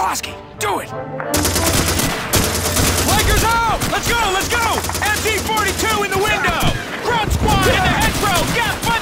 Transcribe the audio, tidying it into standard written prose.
Klosky, do it! Lakers out! Let's go, let's go! MT-42 in the window! Grunt squad in the hedgerow! Got